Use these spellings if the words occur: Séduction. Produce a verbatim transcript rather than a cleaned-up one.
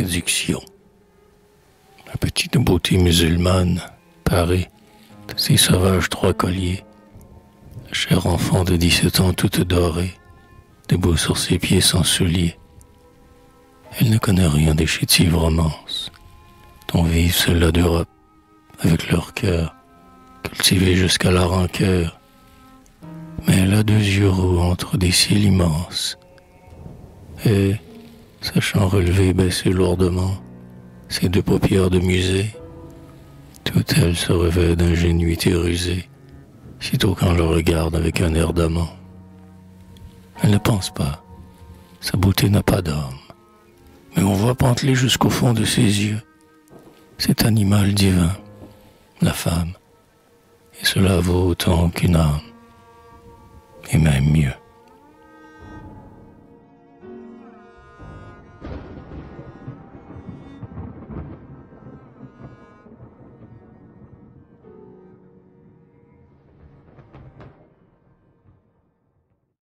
séduction. La petite beauté musulmane, parée, ses sauvages trois colliers, la chère enfant de dix-sept ans toute dorée, debout sur ses pieds sans souliers. Elle ne connaît rien des chétives romances, dont vivent ceux-là d'Europe, avec leur cœur, cultivé jusqu'à la rancœur. Mais elle a deux yeux roux entre des cils immenses, et, sachant relever, baisser lourdement ses deux paupières de musée, toute elle se revêt d'ingénuité rusée, sitôt qu'on le regarde avec un air d'amant. Elle ne pense pas, sa beauté n'a pas d'âme, mais on voit panteler jusqu'au fond de ses yeux cet animal divin, la femme, et cela vaut autant qu'une âme, et même mieux.